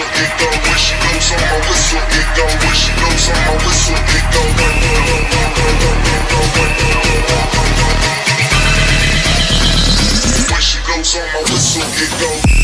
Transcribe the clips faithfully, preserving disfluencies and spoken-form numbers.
whistle, it go. When she goes on my whistle, it go. When she goes on my whistle, it go. No, no, no, no, no, no, no, no. When she goes on my whistle, it go.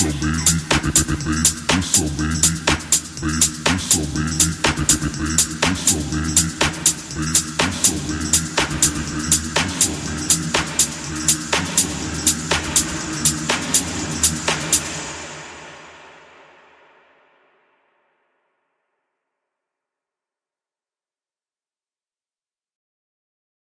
Baby, you're so baby, baby, you're so baby.